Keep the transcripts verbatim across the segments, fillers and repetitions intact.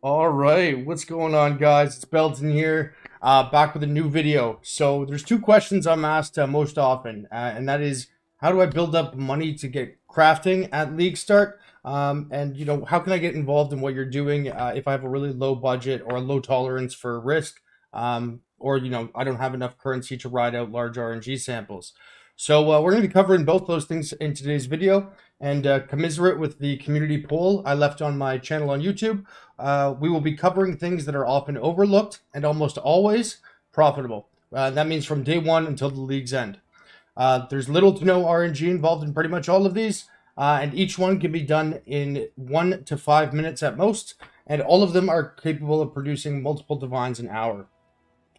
All right, what's going on, guys? It's Belton here, uh, back with a new video. So there's two questions I'm asked uh, most often, uh, and that is, how do I build up money to get crafting at League start? Um, and you know, how can I get involved in what you're doing uh, if I have a really low budget or a low tolerance for risk, um, or you know, I don't have enough currency to ride out large R N G samples. So uh, we're going to be covering both those things in today's video, and uh, commiserate with the community poll I left on my channel on YouTube. Uh, we will be covering things that are often overlooked and almost always profitable. Uh, that means from day one until the league's end. Uh, there's little to no R N G involved in pretty much all of these, uh, and each one can be done in one to five minutes at most, and all of them are capable of producing multiple divines an hour.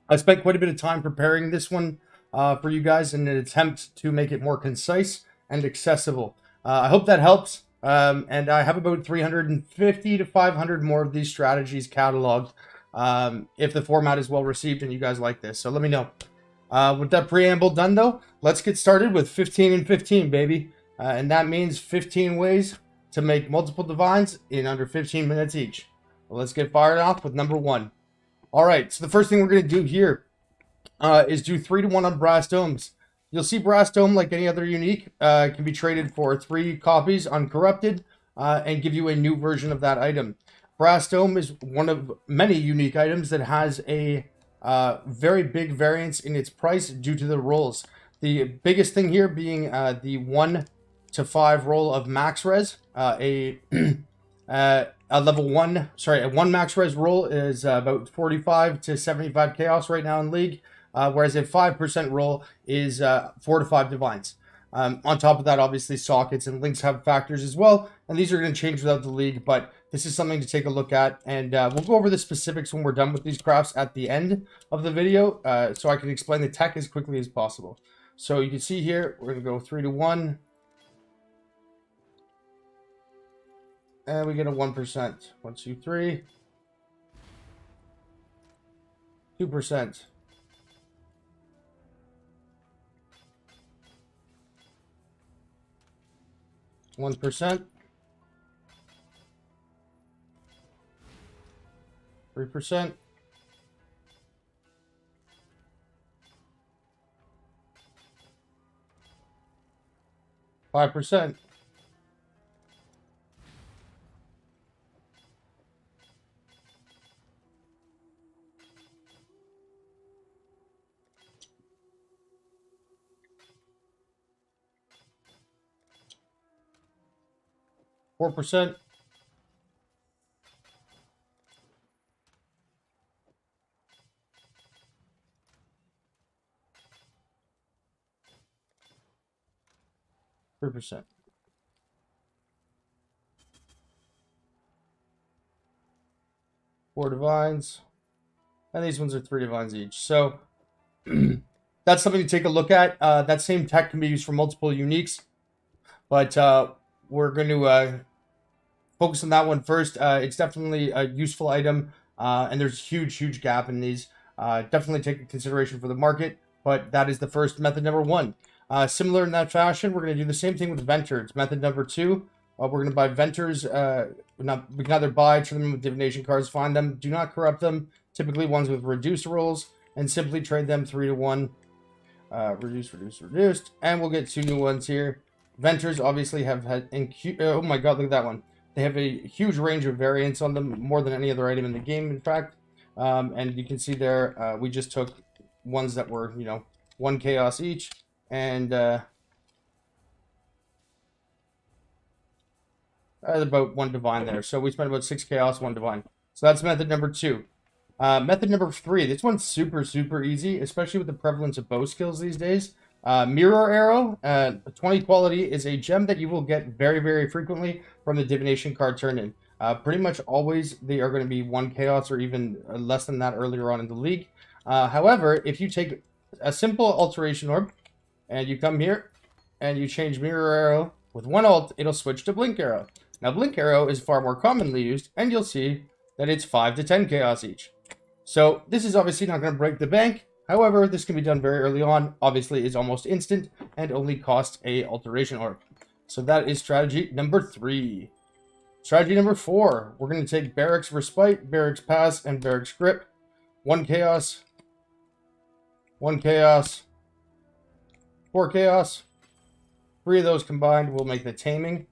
I spent quite a bit of time preparing this one Uh, for you guys in an attempt to make it more concise and accessible. Uh, I hope that helps, um, and I have about three hundred fifty to five hundred more of these strategies cataloged um, if the format is well received and you guys like this, so let me know. Uh, with that preamble done though, let's get started with fifteen and fifteen, baby, uh, and that means fifteen ways to make multiple divines in under fifteen minutes each. Well, let's get fired off with number one. Alright, so the first thing we're going to do here Uh, is do three to one on Brass Domes. You'll see Brass Dome, like any other unique, uh, can be traded for three copies on Corrupted uh, and give you a new version of that item. Brass Dome is one of many unique items that has a uh, very big variance in its price due to the rolls. The biggest thing here being uh, the one to five roll of max res. Uh, a uh, a level one, sorry, a one max res roll is uh, about forty-five to seventy-five chaos right now in League. Uh, whereas a five percent roll is uh, four to five divines. Um, on top of that, obviously, sockets and links have factors as well. And these are going to change without the league, but this is something to take a look at. And uh, we'll go over the specifics when we're done with these crafts at the end of the video, uh, so I can explain the tech as quickly as possible. So you can see here, we're going to go three to one. And we get a one percent. one, two, three. two percent. One percent, three percent, five percent, Four percent, three percent, four divines, and these ones are three divines each. So that's something to take a look at. Uh, that same tech can be used for multiple uniques, but uh, we're going to. Uh, Focus on that one first. Uh, it's definitely a useful item, uh, and there's huge, huge gap in these. Uh, definitely take into consideration for the market, but that is the first method number one. Uh, similar in that fashion, we're going to do the same thing with Vendors. Method number two, uh, we're going to buy Vendors. Uh, not, we can either buy, turn them with divination cards, find them, do not corrupt them. Typically ones with reduced rolls, and simply trade them three to one. Uh, reduced, reduced, reduced, and we'll get two new ones here. Vendors obviously have had. Oh my God, look at that one. They have a huge range of variants on them, more than any other item in the game, in fact. Um, and you can see there, uh, we just took ones that were, you know, one chaos each. And uh, about one divine there. So we spent about six chaos, one divine. So that's method number two. Uh, method number three. This one's super, super easy, especially with the prevalence of bow skills these days. Uh, Mirror Arrow, uh, twenty quality, is a gem that you will get very, very frequently from the divination card turned in. Uh, pretty much always they are going to be one chaos or even less than that earlier on in the league. Uh, however, if you take a simple alteration orb and you come here and you change Mirror Arrow with one alt, it'll switch to Blink Arrow. Now Blink Arrow is far more commonly used, and you'll see that it's five to ten chaos each. So this is obviously not going to break the bank. However, this can be done very early on, obviously is almost instant, and only costs a alteration orb. So that is strategy number three. Strategy number four. We're going to take Barracks Respite, Barracks Pass, and Barracks Grip. One Chaos. One Chaos. Four Chaos. Three of those combined will make the Taming.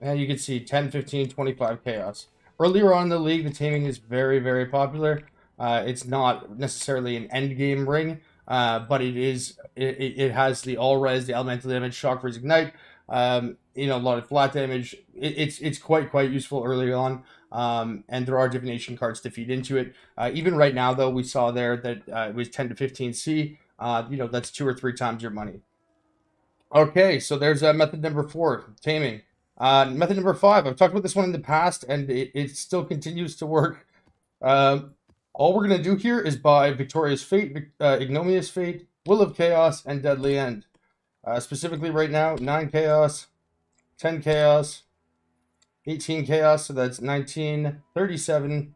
And you can see ten, fifteen, twenty-five Chaos. Earlier on in the league, the Taming is very, very popular. Uh, it's not necessarily an endgame ring, uh, but it is. It, it has the all res, the elemental damage, shock, freeze, ignite. Um, you know, a lot of flat damage. It, it's it's quite quite useful early on, um, and there are divination cards to feed into it. Uh, even right now, though, we saw there that uh, it was ten to fifteen C. Uh, you know, that's two or three times your money. Okay, so there's uh, method number four, Taming. Uh, method number five. I've talked about this one in the past, and it, it still continues to work. Um, all we're going to do here is buy Victorious Fate, uh, Ignominious Fate, Will of Chaos, and Deadly End. Uh, specifically right now, nine Chaos, ten Chaos, eighteen Chaos, so that's nineteen, thirty-seven,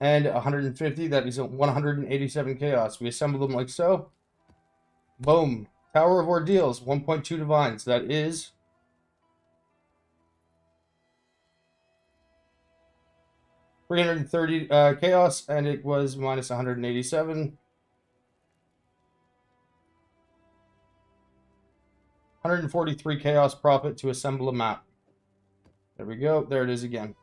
and one hundred fifty. That is one hundred eighty-seven Chaos. We assemble them like so. Boom. Tower of Ordeals, one point two Divines. That is three hundred thirty uh, Chaos, and it was minus one hundred eighty-seven. one hundred forty-three Chaos profit to assemble a map. There we go. There it is again.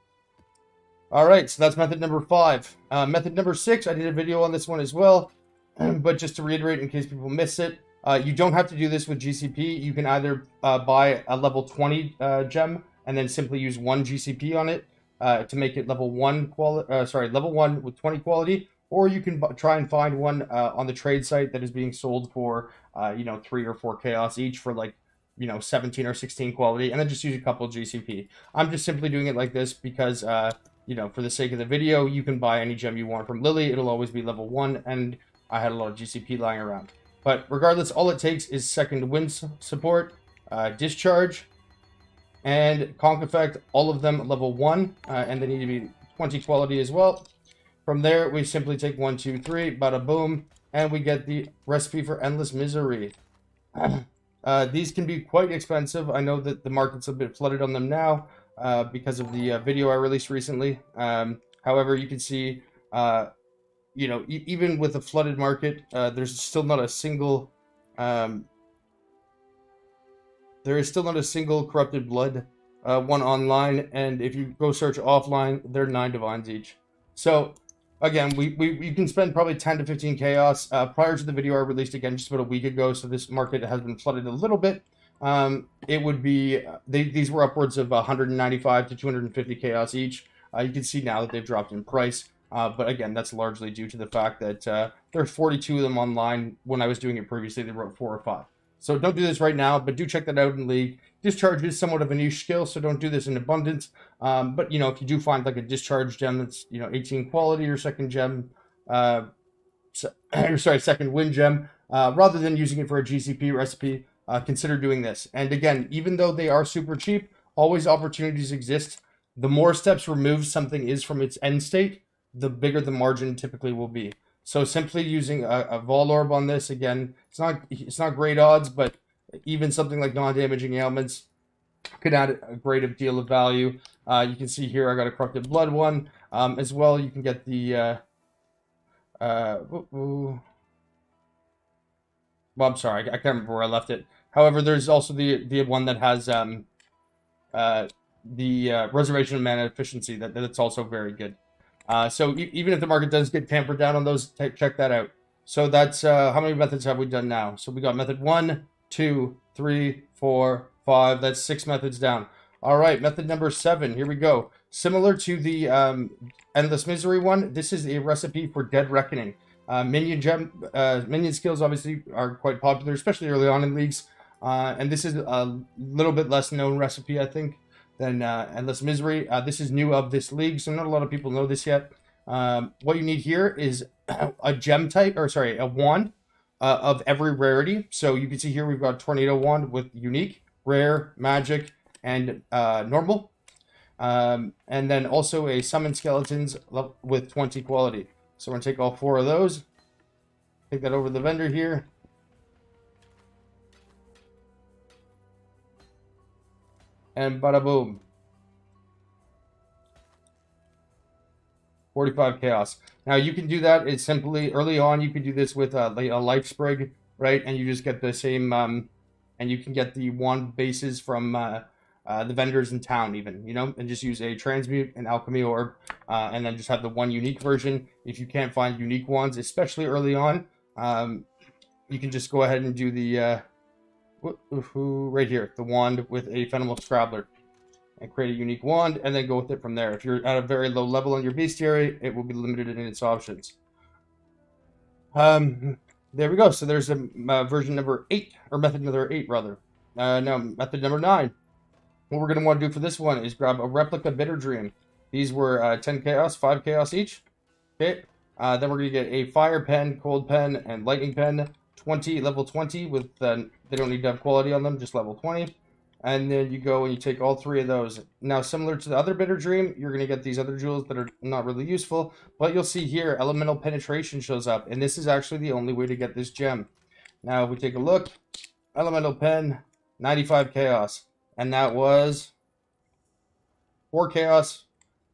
All right, so that's method number five. Uh, method number six, I did a video on this one as well, but just to reiterate in case people miss it, Uh, you don't have to do this with G C P. You can either uh, buy a level twenty uh, gem and then simply use one G C P on it uh, to make it level one quality. Uh, sorry, level one with twenty quality, or you can try and find one uh, on the trade site that is being sold for uh, you know three or four chaos each for like you know seventeen or sixteen quality, and then just use a couple G C P. I'm just simply doing it like this because uh, you know for the sake of the video, you can buy any gem you want from Lily. It'll always be level one, and I had a lot of G C P lying around. But regardless, all it takes is Second Wind support, uh, Discharge, and Conk Effect, all of them level one, uh, and they need to be twenty quality as well. From there, we simply take one, two, three, bada boom, and we get the recipe for Endless Misery. Uh, these can be quite expensive. I know that the market's a bit flooded on them now uh, because of the uh, video I released recently. Um, however, you can see... Uh, You know, even with a flooded market, uh, there's still not a single, um, there is still not a single Corrupted Blood uh, one online. And if you go search offline, they're nine divines each. So again, we, we, we can spend probably ten to fifteen chaos. Uh, prior to the video I released again, just about a week ago. So this market has been flooded a little bit. Um, it would be, they, these were upwards of one hundred ninety-five to two hundred fifty chaos each. Uh, you can see now that they've dropped in price. Uh, but again, that's largely due to the fact that uh, there are forty-two of them online. When I was doing it previously, they wrote four or five. So don't do this right now, but do check that out in League. Discharge is somewhat of a niche skill, so don't do this in abundance. Um, but, you know, if you do find like a Discharge gem that's, you know, eighteen quality or second gem, uh, so, sorry, Second Wind gem, uh, rather than using it for a G C P recipe, uh, consider doing this. And again, even though they are super cheap, always opportunities exist. The more steps removed something is from its end state, the bigger the margin typically will be. So simply using a, a Veiled Orb on this, again, it's not it's not great odds, but even something like non-damaging ailments could add a great deal of value. Uh, you can see here I got a Corrupted Blood one. Um, as well, you can get the... Uh, uh, ooh, ooh. Well, I'm sorry, I, I can't remember where I left it. However, there's also the, the one that has um, uh, the uh, Reservation of Mana Efficiency. That, that's also very good. Uh, so e even if the market does get tampered down on those, check that out. So that's, uh, how many methods have we done now? So we got method one, two, three, four, five. That's six methods down. All right, method number seven. Here we go. Similar to the um, Endless Misery one, this is a recipe for Dead Reckoning. Uh, minion gem, uh, minion skills obviously are quite popular, especially early on in leagues. Uh, and this is a little bit less known recipe, I think, than uh, Endless Misery. Uh, this is new of this league, so not a lot of people know this yet. Um, what you need here is a gem type, or sorry, a wand uh, of every rarity. So you can see here we've got Tornado Wand with Unique, Rare, Magic, and uh, Normal. Um, and then also a Summon Skeletons with twenty quality. So we're going to take all four of those. Take that over to the vendor here. and bada boom. forty-five chaos. Now you can do that. It's simply early on. You can do this with a, a life sprig, right? And you just get the same, um, and you can get the one bases from uh, uh, the vendors in town, even, you know, and just use a transmute and alchemy orb, uh, and then just have the one unique version. If you can't find unique ones, especially early on, um, you can just go ahead and do the uh, right here, the wand with a Fenimal Scrabbler. And create a unique wand, and then go with it from there. If you're at a very low level on your bestiary, it will be limited in its options. Um, there we go. So there's a uh, version number eight, or method number eight, rather. Uh, no, method number nine. What we're going to want to do for this one is grab a Replica Bitter Dream. These were uh, ten chaos, five chaos each. Okay. Uh, then we're going to get a Fire Pen, Cold Pen, and Lightning Pen. twenty, level twenty, with uh, they don't need to have quality on them, just level twenty. And then you go and you take all three of those. Now, similar to the other Bitter Dream, you're going to get these other jewels that are not really useful. But you'll see here, Elemental Penetration shows up. And this is actually the only way to get this gem. Now, if we take a look, Elemental Pen, ninety-five chaos. And that was four chaos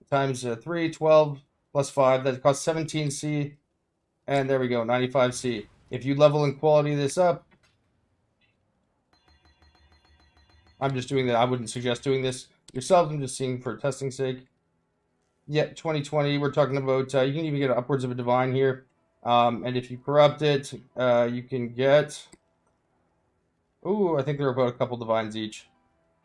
times uh, three, twelve, plus five. That costs seventeen C. And there we go, ninety-five C. If you level and quality this up, I'm just doing that. I wouldn't suggest doing this yourself. I'm just seeing for testing's sake. Yeah, twenty twenty. We're talking about uh, you can even get upwards of a divine here, um, and if you corrupt it, uh, you can get. Ooh, I think there are about a couple divines each.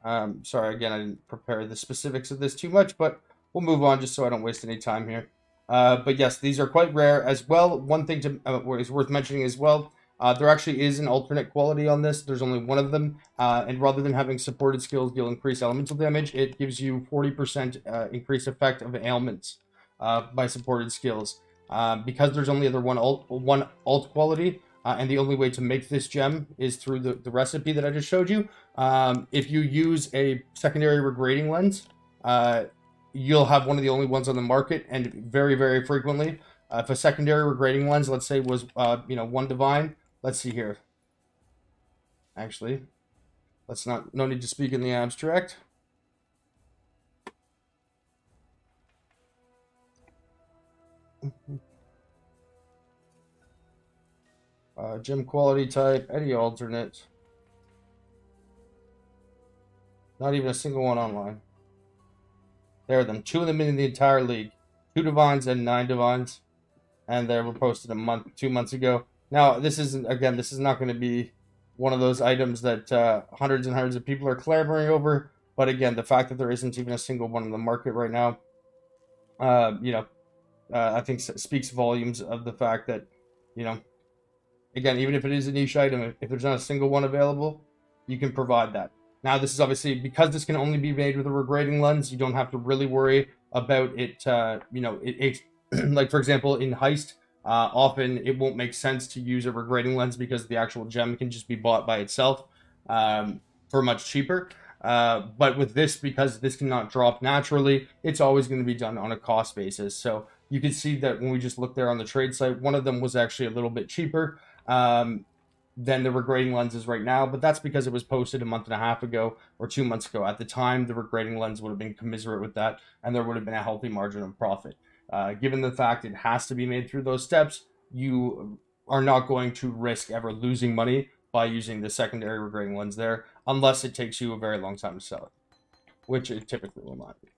Um, sorry, again, I didn't prepare the specifics of this too much, but we'll move on just so I don't waste any time here. Uh, but yes, these are quite rare as well. One thing to uh, is worth mentioning as well. Uh, there actually is an alternate quality on this. There's only one of them. Uh, and rather than having supported skills deal increased elemental damage, it gives you forty percent uh, increased effect of ailments uh, by supported skills. Uh, because there's only other one alt, one alt quality, uh, and the only way to make this gem is through the, the recipe that I just showed you. Um, if you use a secondary regrading lens, uh, you'll have one of the only ones on the market, and very, very frequently. Uh, if a secondary regrading lens, let's say, was uh, you know, one divine, let's see here. Actually, let's not, no need to speak in the abstract. Uh, gem quality type, any alternate. Not even a single one online. There are them, two of them in the entire league. Two divines and nine divines. And they were posted a month, two months ago. Now, this isn't, again, this is not going to be one of those items that uh, hundreds and hundreds of people are clamoring over. But again, the fact that there isn't even a single one on the market right now, uh, you know, uh, I think speaks volumes of the fact that, you know, again, even if it is a niche item, if there's not a single one available, you can provide that. Now, this is obviously, because this can only be made with a regrading lens, you don't have to really worry about it, uh, you know, it, it like, for example, in Heist, Uh, often it won't make sense to use a regrading lens because the actual gem can just be bought by itself um, for much cheaper. Uh, but with this, because this cannot drop naturally, it's always going to be done on a cost basis. So you can see that when we just looked there on the trade site, one of them was actually a little bit cheaper um, than the regrading lenses right now. But that's because it was posted a month and a half ago or two months ago. At the time, the regrading lens would have been commensurate with that, and there would have been a healthy margin of profit. Uh, given the fact it has to be made through those steps, you are not going to risk ever losing money by using the secondary regrading lens there, unless it takes you a very long time to sell it, which it typically will not be.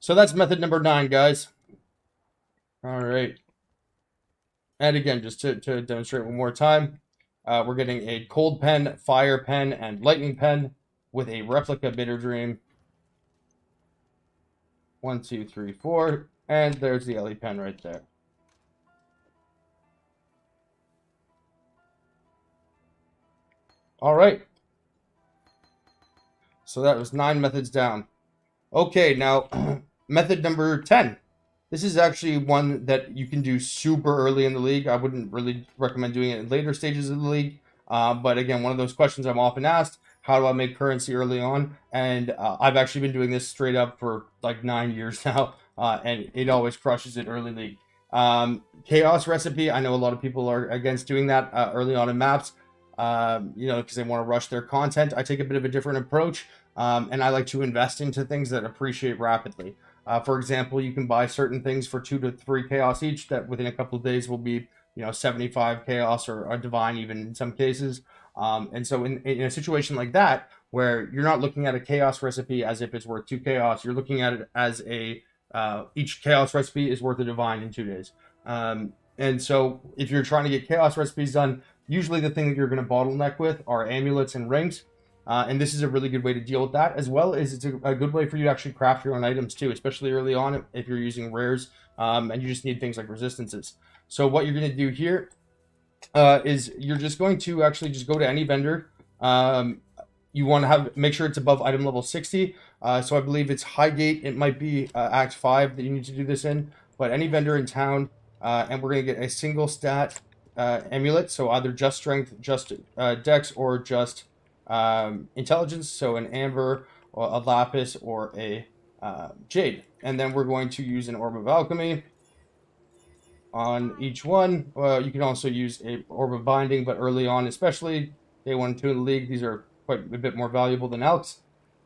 So that's method number nine, guys. All right. And again, just to, to demonstrate one more time, uh, we're getting a Cold Pen, Fire Pen, and Lightning Pen with a Replica Bitter Dream. One, two, three, four. And there's the Ellie Pen right there. All right. So that was nine methods down. Okay, now method number ten. This is actually one that you can do super early in the league. I wouldn't really recommend doing it in later stages of the league. Uh, but again, one of those questions I'm often asked. How do I make currency early on? And uh, I've actually been doing this straight up for like nine years now. Uh, and it always crushes it early league. Um, chaos recipe, I know a lot of people are against doing that uh, early on in maps. um, you know, because they want to rush their content. I take a bit of a different approach, um, and I like to invest into things that appreciate rapidly. Uh, for example, you can buy certain things for two to three chaos each that within a couple of days will be, you know, seventy-five chaos or, or divine even in some cases. Um, and so in, in a situation like that, where you're not looking at a chaos recipe as if it's worth two chaos, you're looking at it as a, uh, each chaos recipe is worth a divine in two days. Um, and so if you're trying to get chaos recipes done, usually the thing that you're going to bottleneck with are amulets and rings. Uh, and this is a really good way to deal with that, as well as it's a, a good way for you to actually craft your own items too, especially early on if you're using rares um, and you just need things like resistances. So what you're going to do here uh, is you're just going to actually just go to any vendor. Um, you want to have make sure it's above item level sixty. Uh, so I believe it's Highgate. It might be uh, Act five that you need to do this in, but any vendor in town, uh, and we're going to get a single stat uh, amulet. So either just strength, just uh, dex, or just... um intelligence, so an amber or a lapis or a uh, jade, and then we're going to use an orb of alchemy on each one. Uh, you can also use a orb of binding, but early on, especially day one and two in the league, these are quite a bit more valuable than alchs.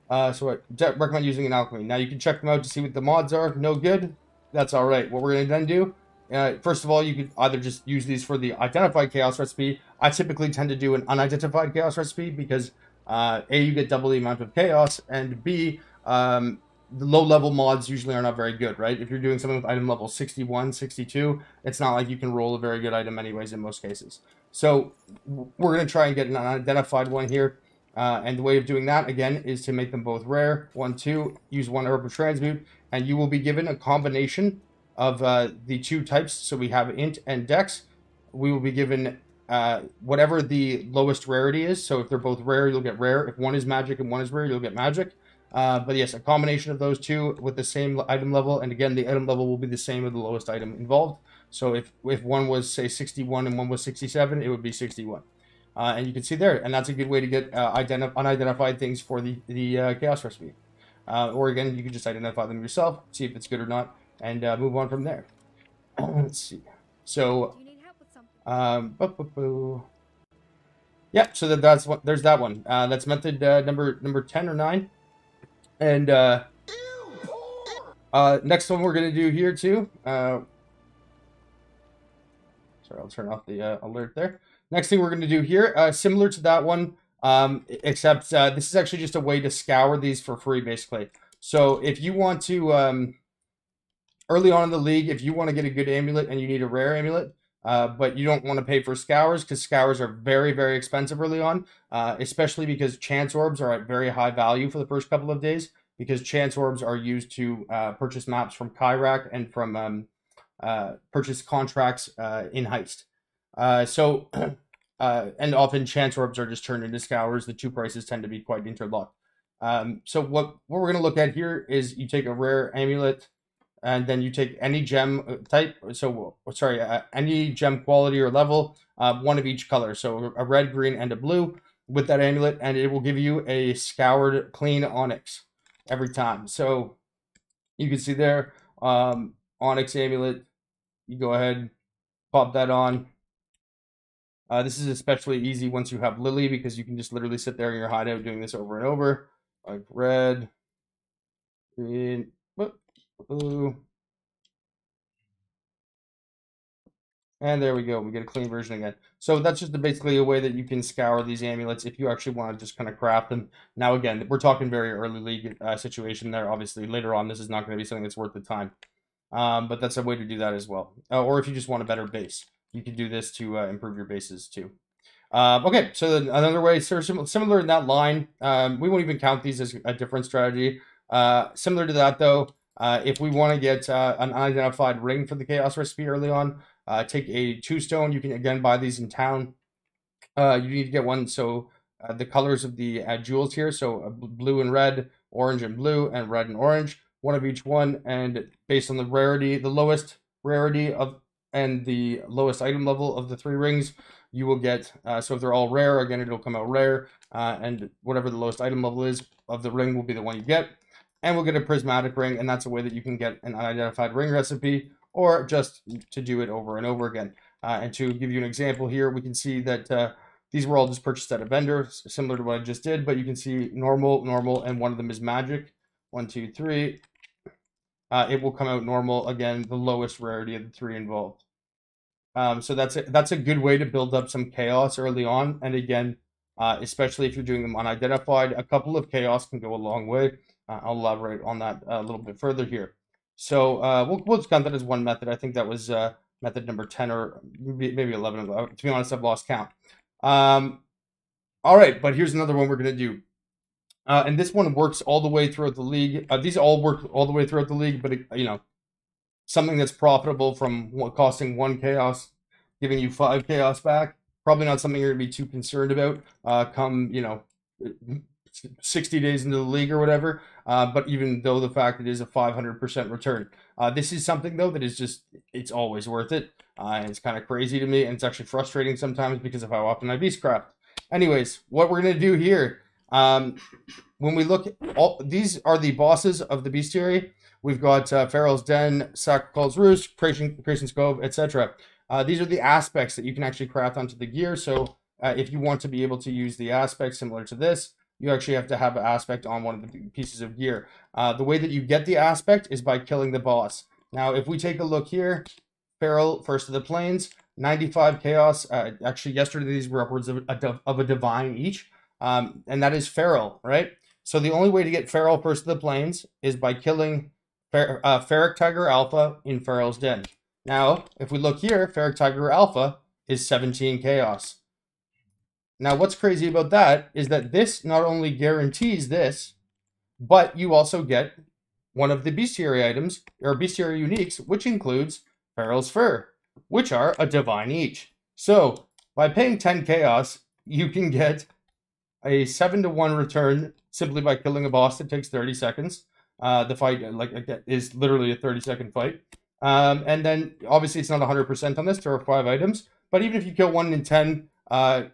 Uh, so I recommend using an alchemy. Now you can check them out to see what the mods are. No good, that's all right. What we're going to then do, Uh, first of all, you could either just use these for the identified chaos recipe. I typically tend to do an unidentified chaos recipe because uh, A, you get double the amount of chaos, and B, um, the low-level mods usually are not very good, right? If you're doing something with item level sixty-one, sixty-two, it's not like you can roll a very good item anyways in most cases. So we're going to try and get an unidentified one here. Uh, and the way of doing that, again, is to make them both rare. One, two, use one herb of transmute, and you will be given a combination of uh, the two types. So we have int and dex. We will be given uh, whatever the lowest rarity is. So if they're both rare, you'll get rare. If one is magic and one is rare, you'll get magic. Uh, but yes, a combination of those two with the same item level. And again, the item level will be the same with the lowest item involved. So if, if one was, say, sixty-one and one was sixty-seven, it would be sixty-one. Uh, and you can see there, and that's a good way to get uh, identif unidentified things for the, the uh, chaos recipe. Uh, or again, you can just identify them yourself, see if it's good or not, and uh, move on from there. Let's see. So, um, boo, boo, boo. yeah. So that, that's what. There's that one. Uh, that's method uh, number number ten or nine. And uh, uh, next one we're gonna do here too. Uh, sorry, I'll turn off the uh, alert there. Next thing we're gonna do here, uh, similar to that one, um, except uh, this is actually just a way to scour these for free, basically. So if you want to. Um, Early on in the league, if you want to get a good amulet and you need a rare amulet, uh, but you don't want to pay for scours, because scours are very, very expensive early on, uh, especially because chance orbs are at very high value for the first couple of days, because chance orbs are used to uh, purchase maps from Kyrak and from um, uh, purchase contracts uh, in Heist. Uh, so, uh, and often chance orbs are just turned into scours. The two prices tend to be quite interlocked. Um, so what, what we're going to look at here is you take a rare amulet, and then you take any gem type, so sorry, uh, any gem quality or level, uh, one of each color, so a red, green, and a blue with that amulet, and it will give you a scoured clean onyx every time. So you can see there, um, onyx amulet, you go ahead, pop that on. Uh, this is especially easy once you have Lily, because you can just literally sit there in your hideout doing this over and over, like red, green, whoop. Ooh. And there we go. We get a clean version again. So that's just basically a way that you can scour these amulets if you actually want to just kind of craft them. Now, again, we're talking very early league uh, situation there. Obviously, later on, this is not going to be something that's worth the time. Um, but that's a way to do that as well. Uh, or if you just want a better base, you can do this to uh, improve your bases too. Uh, okay, so then another way, similar in that line. Um, we won't even count these as a different strategy. Uh, similar to that, though. Uh, if we want to get uh, an unidentified ring for the chaos recipe early on, uh, take a two stone. You can again buy these in town. Uh, you need to get one. So uh, the colors of the uh, jewels here, so uh, blue and red, orange and blue, and red and orange, one of each one. And based on the rarity, the lowest rarity of and the lowest item level of the three rings, you will get. Uh, so if they're all rare, again it'll come out rare, uh, and whatever the lowest item level is of the ring will be the one you get. And we'll get a prismatic ring, and that's a way that you can get an unidentified ring recipe, or just to do it over and over again. Uh, and to give you an example here, we can see that uh, These were all just purchased at a vendor, similar to what I just did, but you can see normal, normal, and one of them is magic. One, two, three. Uh, it will come out normal, again, the lowest rarity of the three involved. Um, so that's a, that's a good way to build up some chaos early on. And again, uh, especially if you're doing them unidentified, a couple of chaos can go a long way. Uh, I'll elaborate on that a little bit further here. So uh, we'll, we'll count that as one method. I think that was uh, method number ten or maybe eleven. To be honest, I've lost count. Um, all right, but here's another one we're going to do. Uh, and this one works all the way throughout the league. Uh, these all work all the way throughout the league, but, it, you know, something that's profitable from costing one chaos, giving you five chaos back, probably not something you're going to be too concerned about uh, come, you know, sixty days into the league or whatever. Uh, but even though the fact it is a five hundred percent return. Uh, this is something, though, that is just, it's always worth it. Uh, and it's kind of crazy to me, and it's actually frustrating sometimes because of how often I beastcraft. Anyways, what we're going to do here... Um, when we look, at all these are the bosses of the bestiary. We've got uh, Farrul's Den, Sacrical's Roost, Creation's Cove, et cetera. Uh, these are the aspects that you can actually craft onto the gear. So uh, if you want to be able to use the aspects similar to this, you actually have to have an aspect on one of the pieces of gear. Uh, the way that you get the aspect is by killing the boss. Now, if we take a look here, Farrul, First of the Plains, ninety-five chaos. Uh, actually, yesterday these were upwards of a, of a divine each. Um, and that is Farrul, right? So the only way to get Farrul First of the Plains is by killing Fer uh, Farric Tiger Alpha in Farrul's Den. Now, if we look here, Farric Tiger Alpha is seventeen chaos. Now, what's crazy about that is that this not only guarantees this, but you also get one of the bestiary items, or bestiary uniques, which includes Farrul's Fur, which are a divine each. So, by paying ten chaos, you can get a seven to one return simply by killing a boss that takes thirty seconds. Uh, the fight like is literally a thirty second fight. Um, and then, obviously, it's not one hundred percent on this. There are five items. But even if you kill one in ten, uh,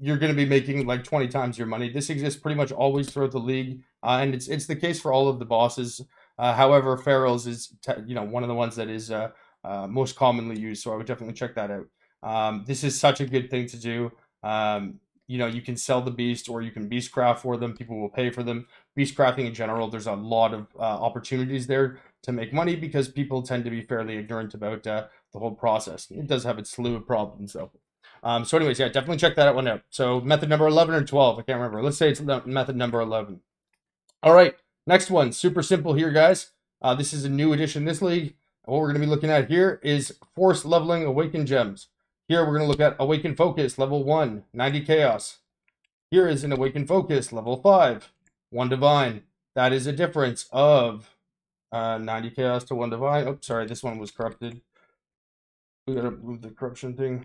you're going to be making like twenty times your money. This exists pretty much always throughout the league. Uh, and it's it's the case for all of the bosses. Uh, however, Farrul's is te you know one of the ones that is uh, uh, most commonly used. So I would definitely check that out. Um, this is such a good thing to do. Um, You know, you can sell the beast or you can beastcraft for them. People will pay for them. Beastcrafting in general, there's a lot of uh, opportunities there to make money because people tend to be fairly ignorant about uh, the whole process. It does have its slew of problems, though. Um, so anyways, yeah, definitely check that one out. So method number eleven or twelve, I can't remember. Let's say it's method number eleven. All right, next one, super simple here, guys. Uh, this is a new edition this league. What we're going to be looking at here is force leveling awakened gems. Here, we're going to look at Awakened Focus, level one, ninety Chaos. Here is an Awakened Focus, level five, one Divine. That is a difference of uh, ninety Chaos to one Divine. Oh, sorry, this one was corrupted. We got to move the corruption thing.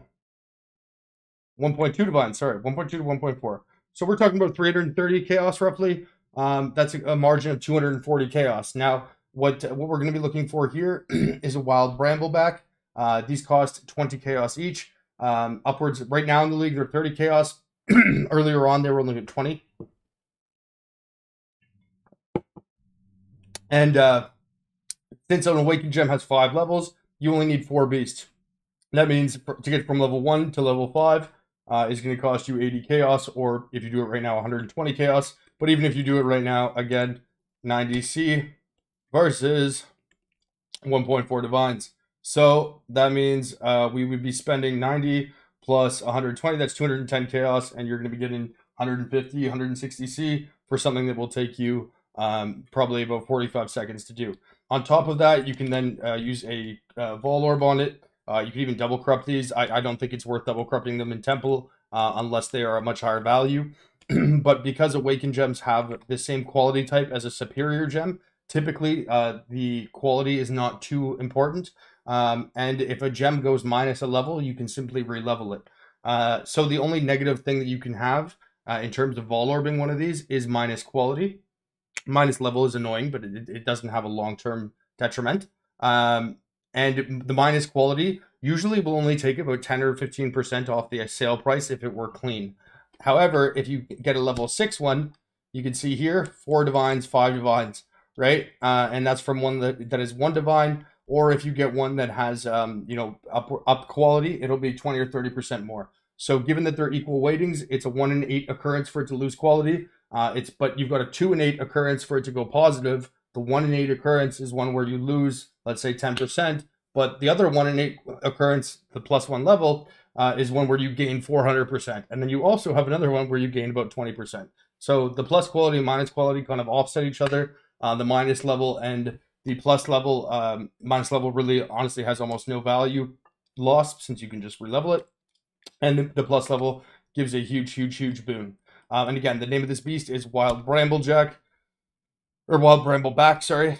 one point two Divine, sorry, one point two to one point four. So we're talking about three hundred thirty Chaos, roughly. Um, that's a, a margin of two hundred forty Chaos. Now, what, what we're going to be looking for here is a Wild Brambleback. Uh, these cost twenty Chaos each. Um, upwards right now in the league, they're thirty chaos. Earlier on, they were only at twenty. And uh, since an Awakened Gem has five levels, you only need four beasts. That means to get from level one to level five uh, is going to cost you eighty chaos, or if you do it right now, one hundred twenty chaos. But even if you do it right now, again, ninety C versus one point four divines. So that means uh, we would be spending ninety plus one hundred twenty, that's two hundred ten chaos, and you're going to be getting one hundred fifty, one hundred sixty C for something that will take you um, probably about forty-five seconds to do. On top of that, you can then uh, use a uh, Veiled Orb on it. Uh, you can even double corrupt these. I, I don't think it's worth double corrupting them in Temple uh, unless they are a much higher value. But because Awakened Gems have the same quality type as a superior gem, typically uh, the quality is not too important. Um, and if a gem goes minus a level, you can simply re-level it. Uh, so the only negative thing that you can have uh, in terms of Veiled Orbing one of these is minus quality. Minus level is annoying, but it, it doesn't have a long-term detriment. Um, and the minus quality usually will only take about ten or fifteen percent off the sale price if it were clean. However, if you get a level six one, you can see here, four divines, five divines, right? Uh, and that's from one that, that is one divine. Or if you get one that has, um, you know, up, up quality, it'll be twenty or thirty percent more. So given that they're equal weightings, it's a one in eight occurrence for it to lose quality. Uh, it's but you've got a two in eight occurrence for it to go positive. The one in eight occurrence is one where you lose, let's say, ten percent. But the other one in eight occurrence, the plus one level, uh, is one where you gain four hundred percent. And then you also have another one where you gain about twenty percent. So the plus quality and minus quality kind of offset each other. Uh, the minus level and the plus level, um, minus level really honestly has almost no value lost since you can just relevel it. And the, the plus level gives a huge, huge, huge boon. Uh, and again, the name of this beast is Wild Bramblejack, or Wild Brambleback, sorry.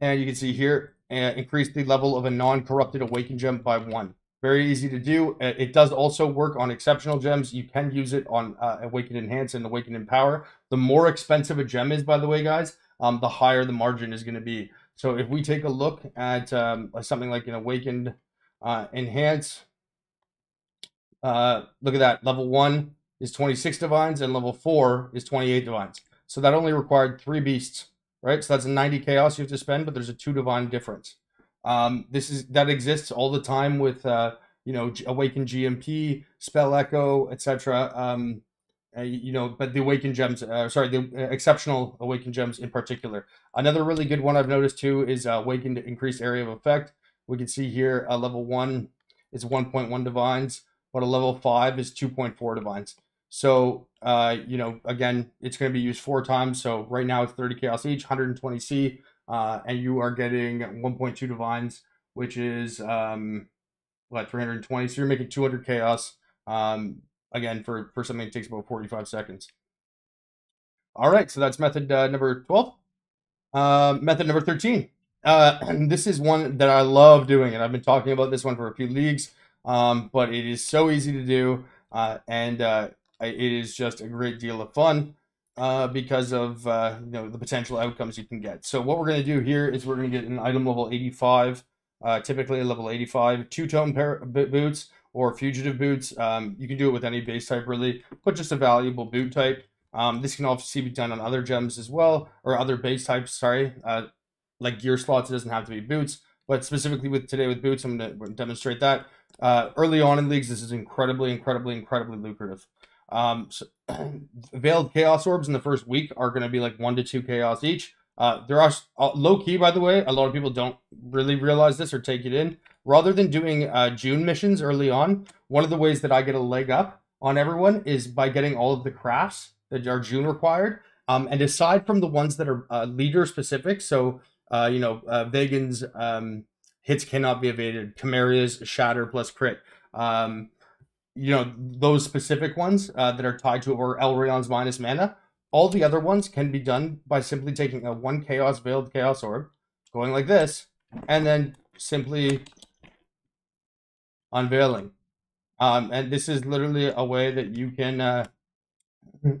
And you can see here, uh, increase the level of a non-corrupted awakened gem by one. Very easy to do. It does also work on exceptional gems. You can use it on uh, Awakened Enhance and Awakened Empower. The more expensive a gem is, by the way, guys, um, the higher the margin is going to be. So if we take a look at um, something like an Awakened uh, Enhance, uh, look at that. Level one is twenty-six divines and level four is twenty-eight divines. So that only required three beasts, right? So that's a ninety chaos you have to spend, but there's a two divine difference. Um, this is that exists all the time with, uh, you know, Awaken G M P, Spell Echo, et cetera. Um, uh, you know, but the Awakened Gems, uh, sorry, the exceptional Awakened Gems in particular. Another really good one I've noticed too is uh, Awakened Increased Area of Effect. We can see here uh, level one is one point one divines, but a level five is two point four divines. So, uh, you know, again, it's going to be used four times. So right now it's thirty chaos each, one hundred twenty C, uh, and you are getting one point two divines, which is, um, what, three hundred twenty. So you're making two hundred chaos, um, again, for, for something that takes about forty-five seconds. All right. So that's method uh, number twelve, uh, method number thirteen. Uh, and this is one that I love doing, and I've been talking about this one for a few leagues, um, but it is so easy to do. Uh, and, uh, it is just a great deal of fun uh, because of uh, you know, the potential outcomes you can get. So what we're going to do here is we're going to get an item level eighty-five, uh, typically a level eighty-five two-tone pair boots or fugitive boots. Um, you can do it with any base type really, but just a valuable boot type. Um, this can obviously be done on other gems as well, or other base types. Sorry, uh, like gear slots. It doesn't have to be boots, but specifically with today with boots, I'm going to demonstrate that. Uh, early on in leagues, this is incredibly, incredibly, incredibly lucrative. Um, so, Veiled Chaos Orbs in the first week are going to be like one to two chaos each. Uh, there are uh, low key, by the way, a lot of people don't really realize this or take it in. Rather than doing uh, June missions early on, one of the ways that I get a leg up on everyone is by getting all of the crafts that are June required. Um, and aside from the ones that are uh, leader specific, so uh, you know, uh, Vegan's um, hits cannot be evaded, Chimera's shatter plus crit. Um, you know, those specific ones uh, that are tied to, or Elrion's minus mana, all the other ones can be done by simply taking a one chaos Veiled Chaos Orb, going like this, and then simply unveiling. Um, and this is literally a way that you can, uh,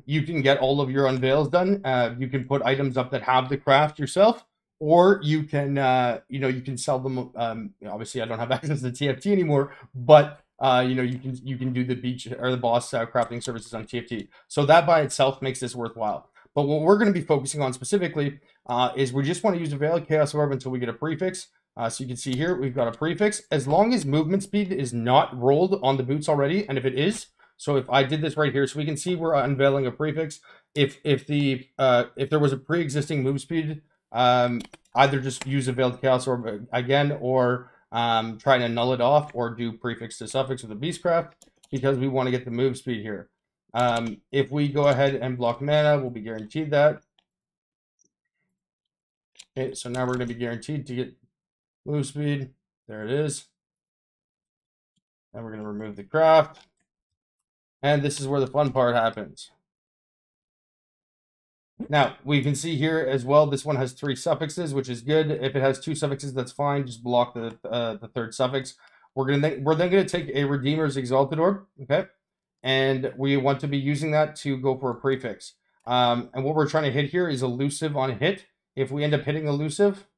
you can get all of your unveils done. Uh, you can put items up that have the craft yourself, or you can, uh, you know, you can sell them. Um, obviously I don't have access to T F T anymore, but Uh, you know, you can you can do the beach or the boss uh, crafting services on T F T. So that by itself makes this worthwhile. But what we're going to be focusing on specifically uh, is we just want to use a Veiled Chaos Orb until we get a prefix. Uh, so you can see here, we've got a prefix. As long as movement speed is not rolled on the boots already, and if it is, so if I did this right here, so we can see we're unveiling a prefix. If if the uh, if there was a pre-existing move speed, um, either just use a Veiled Chaos Orb again, or um trying to null it off, or do prefix to suffix with a beastcraft, because we want to get the move speed here. Um if we go ahead and block mana, we'll be guaranteed that. Okay, so now we're going to be guaranteed to get move speed. There it is. And we're going to remove the craft, and this is where the fun part happens. Now, we can see here as well, this one has three suffixes, which is good. If it has two suffixes, that's fine. Just block the uh, the third suffix. We're going to th we're then going to take a Redeemer's Exalted Orb, okay? And we want to be using that to go for a prefix. Um, and what we're trying to hit here is Elusive on hit. If we end up hitting Elusive,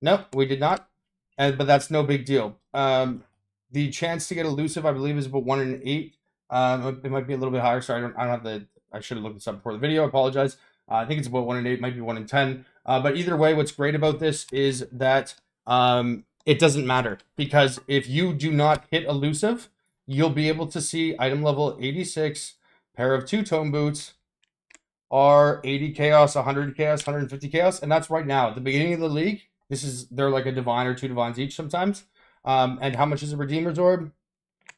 nope, we did not. And, but that's no big deal. Um, the chance to get Elusive, I believe, is about one in eight. Um, it might be a little bit higher. Sorry, I don't, I don't have the... I should have looked this up before the video. I apologize. Uh, I think it's about one in eight, might be one in ten. Uh, but either way, what's great about this is that um, it doesn't matter, because if you do not hit Elusive, you'll be able to see item level eighty-six, pair of two tome boots are eighty chaos, one hundred chaos, one hundred fifty chaos, and that's right now at the beginning of the league. This is, they're like a divine or two divines each sometimes. Um, and how much is a Redeemer's Orb?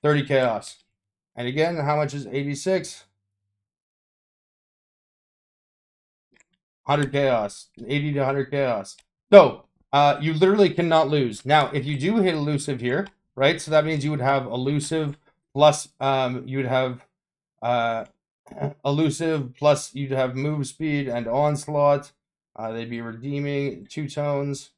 thirty chaos. And again, how much is eighty-six? one hundred chaos, eighty to one hundred chaos. So uh, you literally cannot lose. Now, if you do hit elusive here, right? So that means you would have elusive plus um, you would have uh, elusive plus you'd have move speed and onslaught. Uh, they'd be redeeming two tones.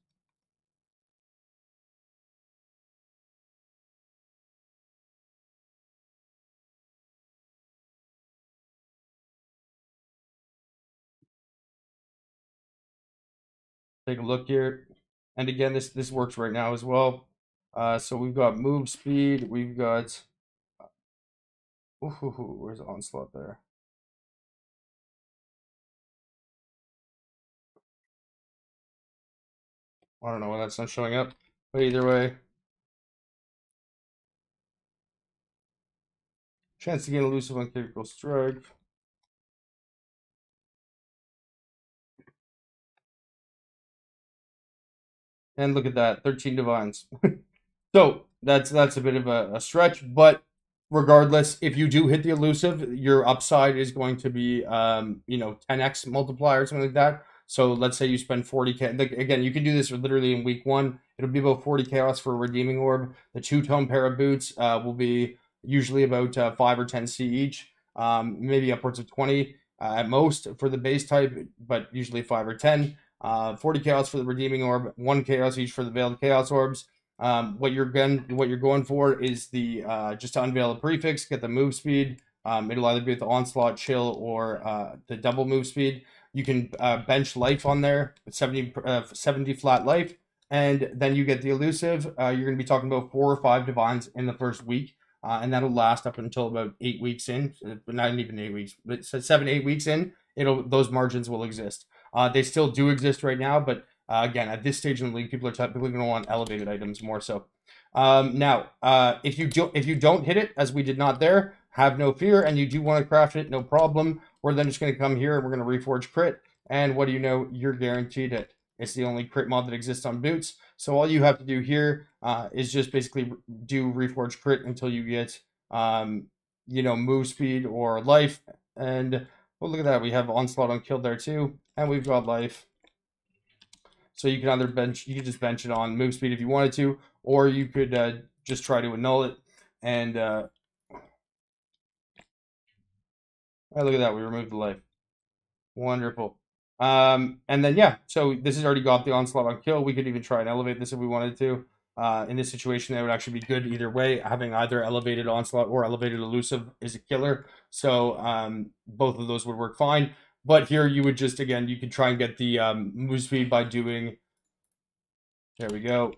Take a look here, and again, this this works right now as well. Uh, so we've got move speed, we've got. Ooh, where's the onslaught there? I don't know why that's not showing up, but either way, chance to get elusive on critical strike. And look at that, thirteen divines. So that's that's a bit of a, a stretch, but regardless, if you do hit the elusive, your upside is going to be um you know ten X multiplier or something like that. So let's say you spend forty K. Like, again, you can do this literally in week one. It'll be about forty chaos for a redeeming orb. The two tone pair of boots uh will be usually about uh, five or ten C each, um maybe upwards of twenty uh, at most for the base type, but usually five or ten. Uh, forty chaos for the redeeming orb, one chaos each for the veiled chaos orbs. Um, what you're going, what you're going for is the uh, just to unveil a prefix, get the move speed. Um, it'll either be with the onslaught, chill, or uh, the double move speed. You can uh, bench life on there, seventy, uh, seventy flat life, and then you get the elusive. Uh, you're going to be talking about four or five divines in the first week, uh, and that'll last up until about eight weeks in, but not even eight weeks, but seven, eight weeks in. It'll those margins will exist. Uh, they still do exist right now, but uh, again, at this stage in the league, people are typically going to want elevated items more so. Um, now, uh, if you do, if you don't hit it, as we did not there, have no fear, and you do want to craft it, no problem. We're then just going to come here, and we're going to reforge crit, and what do you know? You're guaranteed it. It's the only crit mod that exists on boots, so all you have to do here uh, is just basically do reforge crit until you get, um, you know, move speed or life, and... Well, look at that. We have onslaught on kill there too, and we've got life. So you can either bench, you can just bench it on move speed if you wanted to, or you could uh, just try to annul it. And uh, oh, look at that. We removed the life. Wonderful. Um, and then yeah, so this has already got the onslaught on kill. We could even try and elevate this if we wanted to. Uh, in this situation, that would actually be good either way. Having either elevated onslaught or elevated elusive is a killer. So um, both of those would work fine. But here you would just, again, you could try and get the um, move speed by doing, there we go.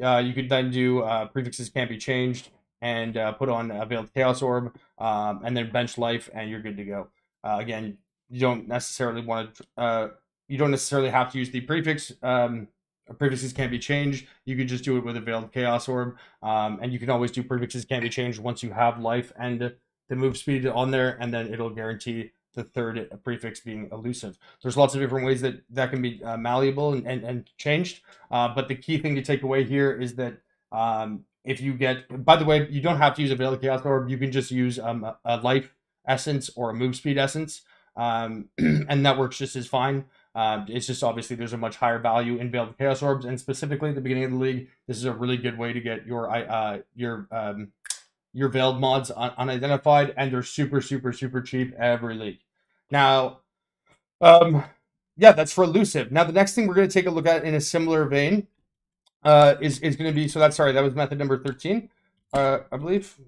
Uh, you could then do uh, prefixes can't be changed and uh, put on a veiled chaos orb um, and then bench life and you're good to go. Uh, again, you don't necessarily want to, uh, you don't necessarily have to use the prefix. Um, Prefixes can't be changed. You can just do it with a veiled chaos orb, um, and you can always do prefixes can't be changed once you have life and the move speed on there, and then it'll guarantee the third prefix being elusive. There's lots of different ways that that can be uh, malleable and, and, and changed, uh, but the key thing to take away here is that um, if you get, by the way, you don't have to use a veiled chaos orb. You can just use um, a, a life essence or a move speed essence, um, and that works just as fine. Uh, it's just obviously there's a much higher value in veiled chaos orbs, and specifically at the beginning of the league, this is a really good way to get your uh, your um, your veiled mods un unidentified, and they're super super super cheap every league. Now, um, yeah, that's for elusive. Now the next thing we're going to take a look at in a similar vein uh, is is going to be so that's sorry that was method number thirteen, uh, I believe.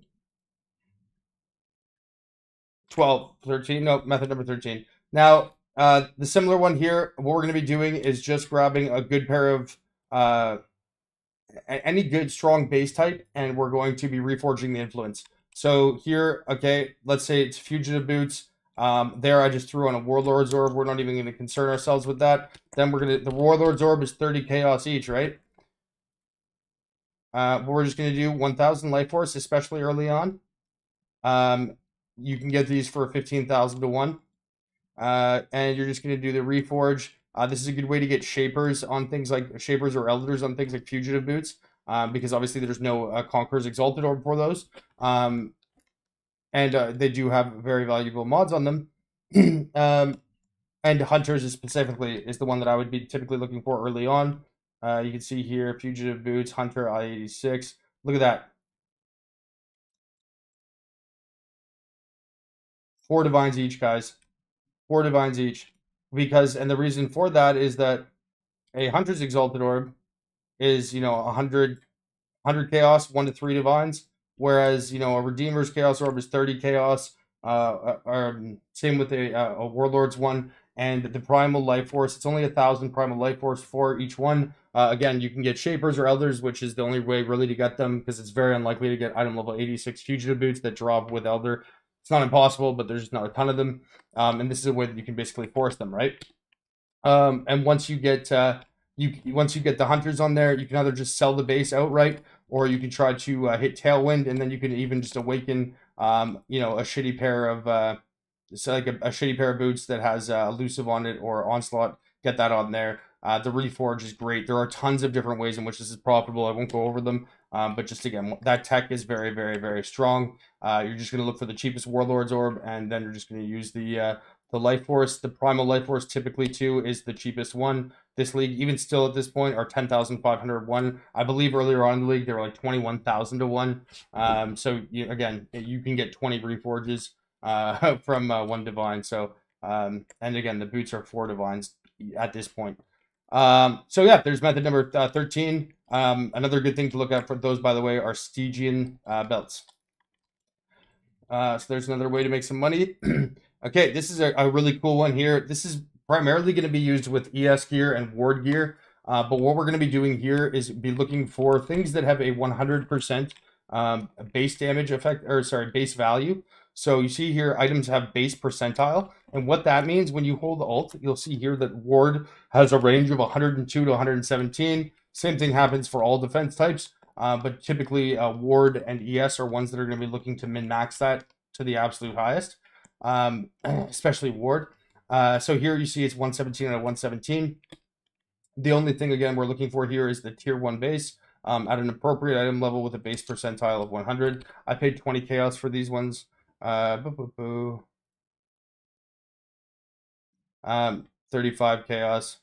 Twelve, thirteen, no, method number thirteen. Now. Uh, the similar one here, what we're going to be doing is just grabbing a good pair of uh, any good strong base type, and we're going to be reforging the influence. So here, okay, let's say it's Fugitive Boots. Um, there I just threw on a Warlord's Orb. We're not even going to concern ourselves with that. Then we're going to, the Warlord's Orb is thirty chaos each, right? Uh, we're just going to do one thousand Life Force, especially early on. Um, you can get these for fifteen thousand to one. Uh, and you're just going to do the Reforge. Uh, this is a good way to get Shapers on things like Shapers or Elders on things like Fugitive Boots, um, because obviously there's no uh, Conqueror's Exalted Orb for those. Um, and uh, they do have very valuable mods on them. um, and Hunters is specifically is the one that I would be typically looking for early on. Uh, you can see here, Fugitive Boots, Hunter, I eighty-six. Look at that. Four Divines each, guys. Four Divines each. Because, and the reason for that is that a Hunter's Exalted Orb is, you know, one hundred Chaos, one to three Divines. Whereas, you know, a Redeemer's Chaos Orb is thirty Chaos. Uh, or, same with a, a Warlord's one. And the Primal Life Force, it's only one thousand Primal Life Force for each one. Uh, again, you can get Shapers or Elders, which is the only way really to get them, because it's very unlikely to get item level eighty-six Fugitive Boots that drop with Elder. It's not impossible, but there's just not a ton of them. Um, and this is a way that you can basically force them, right? Um, and once you get uh, you once you get the Hunters on there, you can either just sell the base outright, or you can try to uh, hit Tailwind, and then you can even just awaken, um, you know, a shitty pair of uh, so like a, a shitty pair of boots that has uh, Elusive on it or Onslaught. Get that on there. Uh, the Reforge is great. There are tons of different ways in which this is profitable. I won't go over them, um, but just again, that tech is very, very, very strong. Uh, you're just going to look for the cheapest Warlord's Orb, and then you're just going to use the uh, the Life Force. The Primal Life Force typically too is the cheapest one. This league, even still at this point, are ten thousand five hundred one. I believe earlier on in the league they were like twenty-one thousand to one. Um, so you, again, you can get twenty Reforges uh, from uh, one Divine. So um, and again, the boots are four Divines at this point. Um, so yeah, there's method number uh, thirteen. Um, another good thing to look at for those, by the way, are Stygian uh, belts. Uh, so there's another way to make some money. Okay, this is a, a really cool one here. This is primarily going to be used with E S gear and ward gear. Uh, but what we're going to be doing here is be looking for things that have a one hundred percent um, base damage effect, or sorry, base value. So you see here, items have base percentile. And what that means, when you hold alt, you'll see here that ward has a range of one hundred two to one hundred seventeen. Same thing happens for all defense types. Uh, but typically, uh, ward and E S are ones that are going to be looking to min-max that to the absolute highest, um, especially ward. Uh, so here you see it's one seventeen out of one seventeen. The only thing, again, we're looking for here is the tier one base um, at an appropriate item level with a base percentile of one hundred. I paid twenty Chaos for these ones. Uh, boo, boo, boo. Um, thirty-five Chaos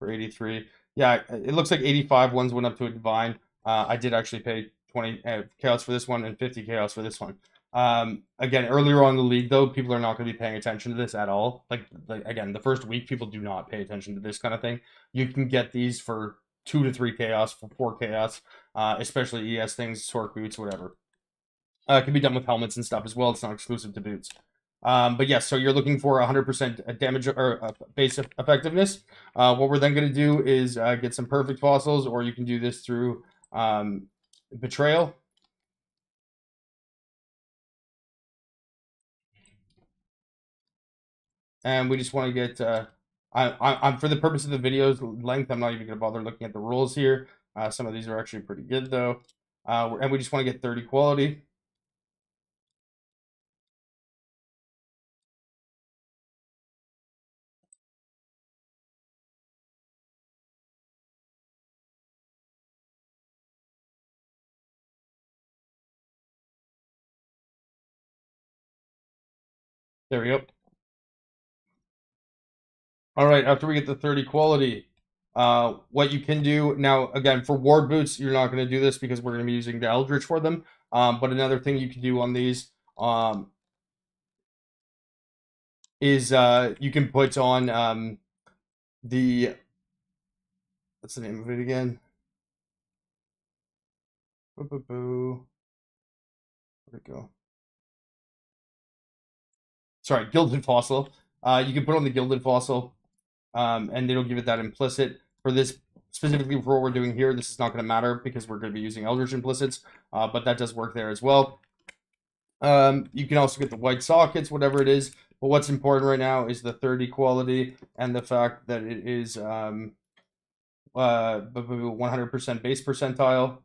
for eighty-three. Yeah, it looks like eighty-five ones went up to a Divine. Uh, I did actually pay twenty uh, Chaos for this one and fifty Chaos for this one. Um, again, earlier on in the league, though, people are not going to be paying attention to this at all. Like, like, again, the first week, people do not pay attention to this kind of thing. You can get these for two to three Chaos, for four Chaos, uh, especially E S things, Sork boots, whatever. Uh, it can be done with helmets and stuff as well. It's not exclusive to boots. Um, but yes, yeah, so you're looking for one hundred percent damage or uh, base effectiveness. Uh, what we're then going to do is uh, get some perfect fossils, or you can do this through um, betrayal. And we just want to get, uh, I, I, I'm for the purpose of the video's length, I'm not even going to bother looking at the rules here. Uh, some of these are actually pretty good though. Uh, and we just want to get thirty quality. There we go. All right, after we get the thirty quality, uh, what you can do now, again, for ward boots, you're not going to do this because we're going to be using the Eldritch for them. Um, but another thing you can do on these um, is uh, you can put on um, the, what's the name of it again? Boo, boo, boo. Where'd it go? Sorry, Gilded Fossil. Uh, you can put on the Gilded Fossil, um, and it'll give it that implicit. For this, specifically for what we're doing here, this is not going to matter because we're going to be using Eldritch implicits, uh, but that does work there as well. Um, you can also get the white sockets, whatever it is, but what's important right now is the thirty quality and the fact that it is um, uh, one hundred percent base percentile.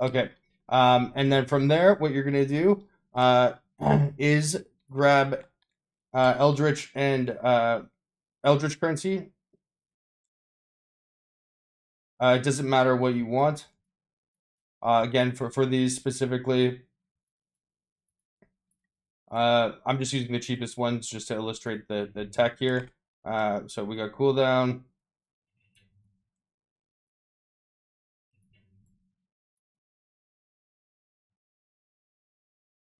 Okay, um, and then from there, what you're gonna do uh, is grab uh, Eldritch and uh, Eldritch currency. Uh, it doesn't matter what you want. Uh, again, for for these specifically, uh, I'm just using the cheapest ones just to illustrate the the tech here. Uh, so we got cooldown.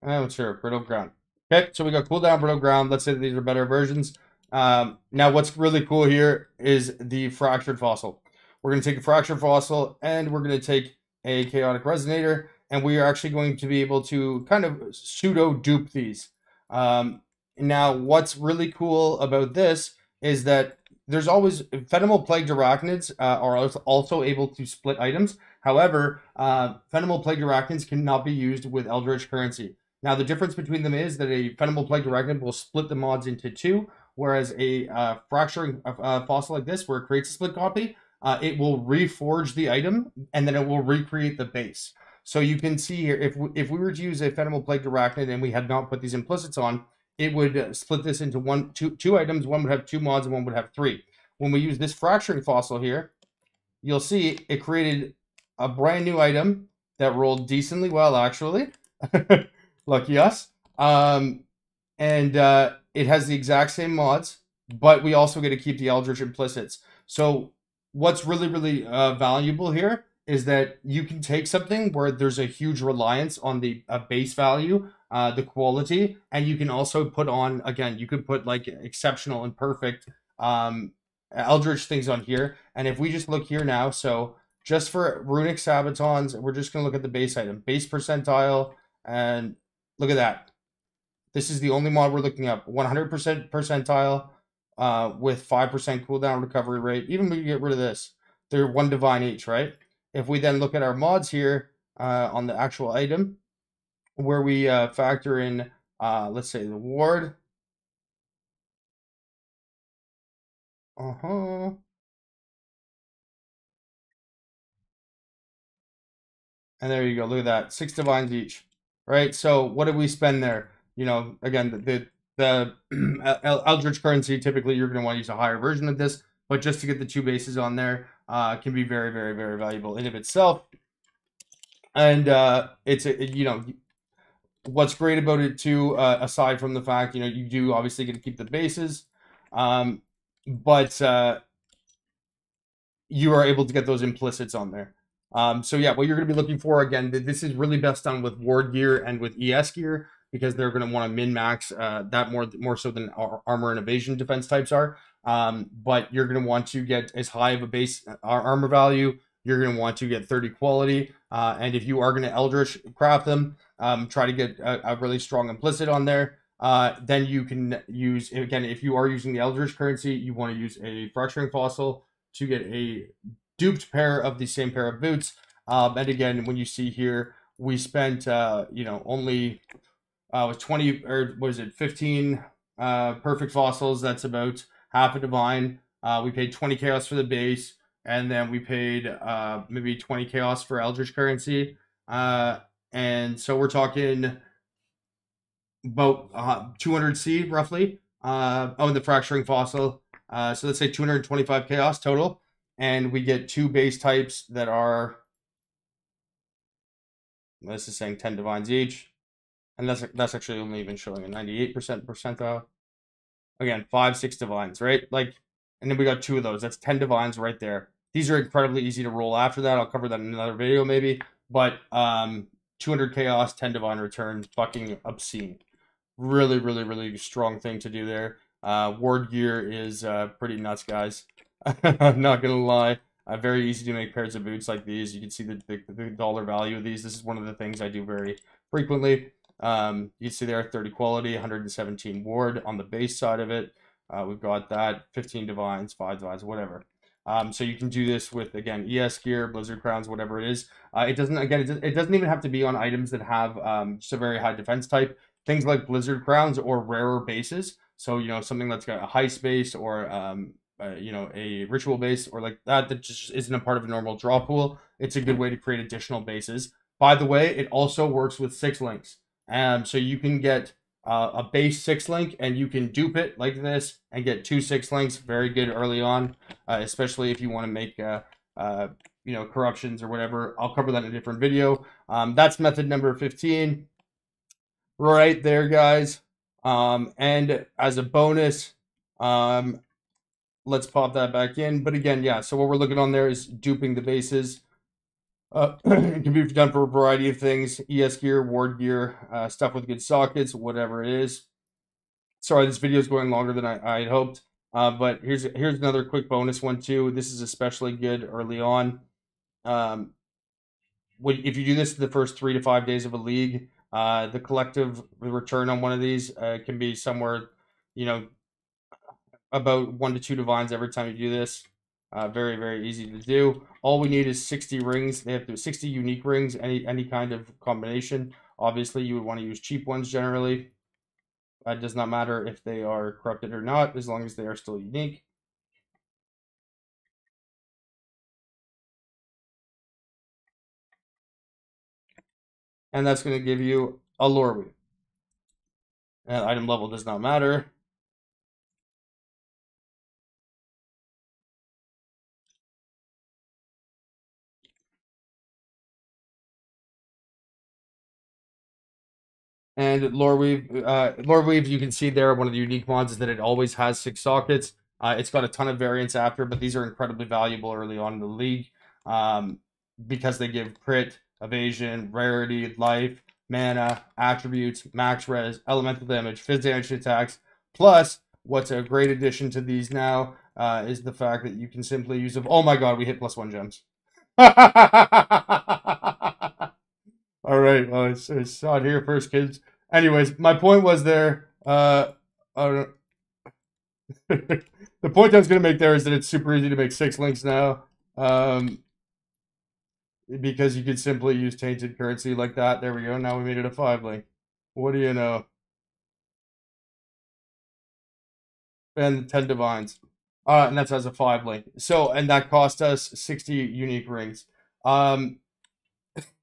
I'm sure, brittle ground. Okay, so we got cooldown, brittle ground. Let's say that these are better versions. Um, now, what's really cool here is the fractured fossil. We're going to take a fractured fossil, and we're going to take a chaotic resonator, and we are actually going to be able to kind of pseudo dupe these. Um, now, what's really cool about this is that there's always Phenomal Plagued Arachnids uh, are also able to split items. However, uh, Phenomal Plagued Arachnids cannot be used with Eldritch currency. Now, the difference between them is that a Phenomal Plagued Arachnid will split the mods into two, whereas a uh, fracturing uh, fossil like this, where it creates a split copy, uh, it will reforge the item, and then it will recreate the base. So you can see here, if we, if we were to use a Phenomal Plagued Arachnid and we had not put these implicits on, it would split this into one, two, two items. One would have two mods, and one would have three. When we use this fracturing fossil here, you'll see it created a brand new item that rolled decently well, actually. Lucky us. Um, and uh, it has the exact same mods, but we also get to keep the Eldritch implicits. So what's really, really uh, valuable here is that you can take something where there's a huge reliance on the uh, base value, uh, the quality, and you can also put on, again, you could put like exceptional and perfect um, Eldritch things on here. And if we just look here now, so just for Runic Sabatons, we're just going to look at the base item, base percentile, and look at that. This is the only mod we're looking up. one hundred percent percentile uh, with five percent cooldown recovery rate. Even if we get rid of this, they're one divine each, right? If we then look at our mods here uh, on the actual item, where we uh, factor in, uh, let's say, the ward. Uh-huh. And there you go. Look at that. Six divines each. Right, so what did we spend there? You know, again, the the, the Eldritch currency, typically you're going to want to use a higher version of this, but just to get the two bases on there uh, can be very, very, very valuable in of itself. And uh, it's, a, it, you know, what's great about it too, uh, aside from the fact, you know, you do obviously get to keep the bases, um, but uh, you are able to get those implicits on there. Um, so yeah, what you're going to be looking for, again, this is really best done with ward gear and with E S gear, because they're going to want to min-max uh, that more more so than our armor and evasion defense types are. Um, but you're going to want to get as high of a base armor value. You're going to want to get thirty quality. Uh, and if you are going to Eldritch craft them, um, try to get a, a really strong implicit on there. Uh, then you can use, again, if you are using the Eldritch currency, you want to use a Fracturing Fossil to get a duped pair of the same pair of boots. Um, and again, when you see here, we spent, uh, you know, only uh, was twenty or was it fifteen uh, perfect fossils? That's about half a divine. Uh, we paid twenty chaos for the base, and then we paid uh, maybe twenty chaos for Eldritch currency. Uh, and so we're talking about uh, two hundred C roughly. Uh, oh, and the Fracturing Fossil. Uh, so let's say two hundred twenty-five chaos total. And we get two base types that are, this is saying ten divines each. And that's that's actually only even showing a ninety-eight percent percentile. Again, five, six divines, right? Like, and then we got two of those. That's ten divines right there. These are incredibly easy to roll after that. I'll cover that in another video maybe. But um, two hundred chaos, ten divine returns, fucking obscene. Really, really, really strong thing to do there. Uh, ward gear is uh, pretty nuts, guys. I'm not gonna lie, uh, very easy to make pairs of boots like these. You can see the, the, the dollar value of these. This is one of the things I do very frequently. Um, you can see there thirty quality, one hundred seventeen ward on the base side of it. Uh, we've got that fifteen divines, five divines, whatever. Um, so you can do this with, again, E S gear, Blizzard Crowns, whatever it is. Uh, it doesn't, again, it, it doesn't even have to be on items that have um, just a very high defense type. Things like Blizzard Crowns or rarer bases. So, you know, something that's got a Heist base or, um, uh, you know, a Ritual base or like that, that just isn't a part of a normal draw pool. It's a good way to create additional bases. By the way, it also works with six links. Um, so you can get uh, a base six link and you can dupe it like this and get two six links. Very good early on, uh, especially if you want to make, uh, uh, you know, corruptions or whatever. I'll cover that in a different video. Um, that's method number fifteen. Right there, guys. Um, and as a bonus, um, let's pop that back in. But again, yeah, so what we're looking on there is duping the bases. Uh, it can be done for a variety of things. E S gear, ward gear, uh, stuff with good sockets, whatever it is. Sorry, this video is going longer than I, I had hoped. Uh, but here's here's another quick bonus one too. This is especially good early on. Um, when, if you do this the first three to five days of a league, uh, the collective return on one of these uh, can be somewhere, you know, about one to two divines every time you do this. Uh, very, very easy to do. All we need is sixty rings. They have to sixty unique rings, any any kind of combination. Obviously, you would want to use cheap ones generally. It does not matter if they are corrupted or not, as long as they are still unique. And that's going to give you a lore weave. And item level does not matter. And Lore Weave, uh, Lore Weave, you can see there, one of the unique mods is that it always has six sockets. Uh, it's got a ton of variants after, but these are incredibly valuable early on in the league um, because they give crit, evasion, rarity, life, mana, attributes, max res, elemental damage, fizz damage attacks. Plus, what's a great addition to these now uh, is the fact that you can simply use of, oh my god, we hit plus one gems. All right, well, it's, it's not here first, kids. Anyways, my point was there. Uh, I don't know. The point I was going to make there is that it's super easy to make six links now, um, because you could simply use tainted currency like that. There we go. Now we made it a five link. What do you know? And ten divines, uh, and that's as a five link. So, and that cost us sixty unique rings. Um,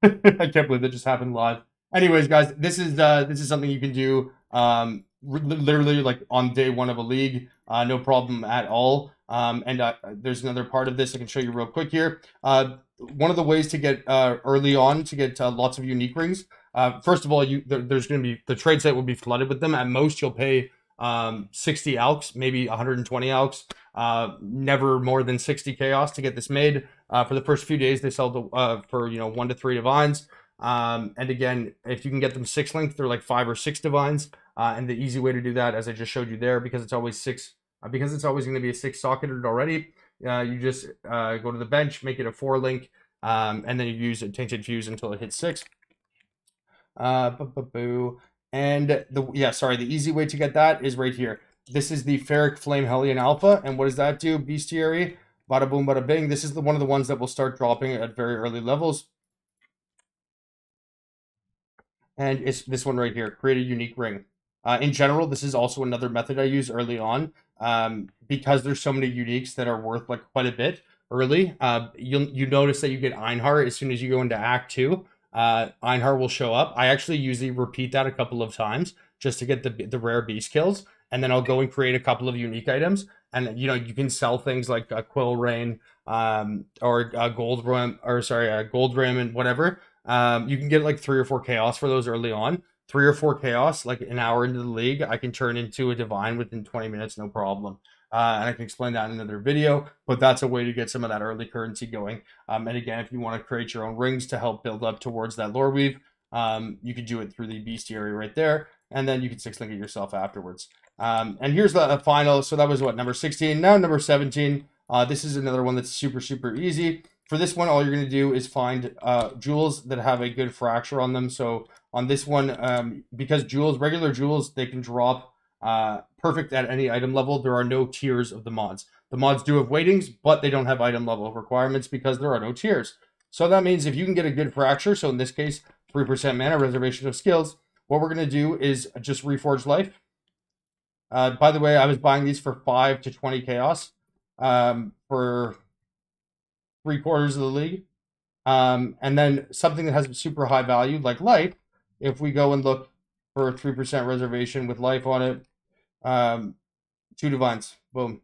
I can't believe that just happened live. Anyways, guys, this is uh this is something you can do um literally like on day one of a league, uh no problem at all. Um and uh, there's another part of this I can show you real quick here. Uh one of the ways to get uh early on to get uh, lots of unique rings, uh first of all, you there, there's going to be the trade site will be flooded with them. At most you'll pay um sixty alks, maybe one hundred twenty alks, uh never more than sixty chaos to get this made. Uh, for the first few days, they sell the, uh, for, you know, one to three divines. Um, and again, if you can get them six linked, they're like five or six divines. Uh, and the easy way to do that, as I just showed you there, because it's always six, uh, because it's always going to be a six socketed already, uh, you just uh, go to the bench, make it a four link, um, and then you use a Tainted Fuse until it hits six. Uh, bu -bu -bu. And the, yeah, sorry, the easy way to get that is right here. This is the Farric Flame Hellion Alpha. And what does that do? Bestiary. Bada boom, bada bing. This is the one of the ones that will start dropping at very early levels. And it's this one right here, create a unique ring. Uh, in general, this is also another method I use early on um, because there's so many uniques that are worth like quite a bit early. Uh, you'll you notice that you get Einhar as soon as you go into Act two. Uh, Einhar will show up. I actually usually repeat that a couple of times just to get the, the rare beast kills. And then I'll go and create a couple of unique items. And, you know, you can sell things like a Quill Rain um, or a Gold Ram, or sorry, a Gold Ram and whatever. Um, you can get like three or four Chaos for those early on. Three or four Chaos, like an hour into the league, I can turn into a Divine within twenty minutes, no problem. Uh, and I can explain that in another video, but that's a way to get some of that early currency going. Um, and again, if you want to create your own rings to help build up towards that Lore Weave, um, you can do it through the Bestiary right there. And then you can six-link it yourself afterwards. Um, and here's the final. So that was what, number sixteen. Now number seventeen. Uh, this is another one that's super, super easy. For this one, all you're going to do is find uh, jewels that have a good fracture on them. So on this one, um, because jewels, regular jewels, they can drop uh, perfect at any item level. There are no tiers of the mods. The mods do have weightings, but they don't have item level requirements because there are no tiers. So that means if you can get a good fracture, so in this case, three percent mana, reservation of skills, what we're going to do is just reforge life. Uh, by the way, I was buying these for five to twenty chaos um, for three quarters of the league. Um, and then something that has super high value, like life, if we go and look for three percent reservation with life on it, um, two divines, boom.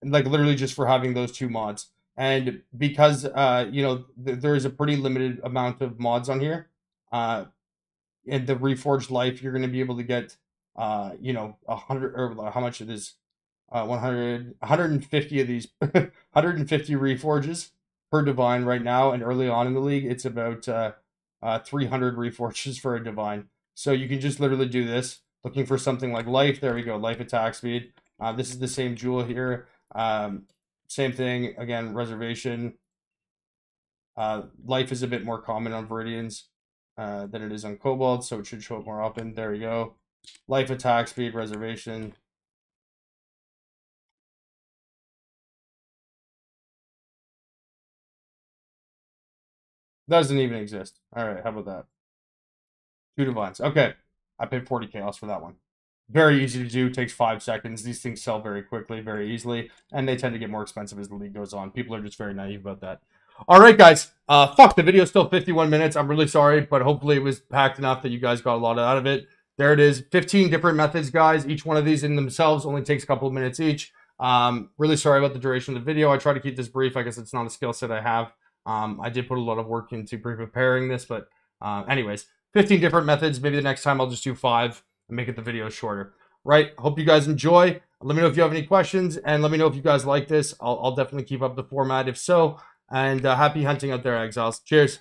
And like literally just for having those two mods. And because, uh, you know, th there is a pretty limited amount of mods on here. Uh, and the Reforged Life, you're going to be able to get, uh, you know, one hundred, or how much it is, uh, one hundred, one hundred fifty of these, one hundred fifty Reforges per Divine right now. And early on in the league, it's about uh, uh, three hundred Reforges for a Divine. So you can just literally do this, looking for something like Life. There we go, Life attack speed. Uh, this is the same jewel here. Um, Same thing, again, reservation. Uh, life is a bit more common on Viridians uh, than it is on Kobolds, so it should show up more often. There we go. Life, attack, speed, reservation. Doesn't even exist. All right, how about that? Two Divines. Okay, I paid forty chaos for that one. Very easy to do, takes five seconds. These things sell very quickly, very easily, and they tend to get more expensive as the league goes on. People are just very naive about that. All right, guys. Uh, fuck, the video's still fifty-one minutes. I'm really sorry, but hopefully it was packed enough that you guys got a lot out of it. There it is. fifteen different methods, guys. Each one of these in themselves only takes a couple of minutes each. Um, really sorry about the duration of the video. I try to keep this brief. I guess it's not a skill set I have. Um, I did put a lot of work into pre-preparing this, but uh, anyways, fifteen different methods. Maybe the next time I'll just do five. And make it the video shorter, right? Hope you guys enjoy. Let me know if you have any questions, and let me know if you guys like this. I'll, I'll definitely keep up the format if so. And uh, happy hunting out there, exiles. Cheers.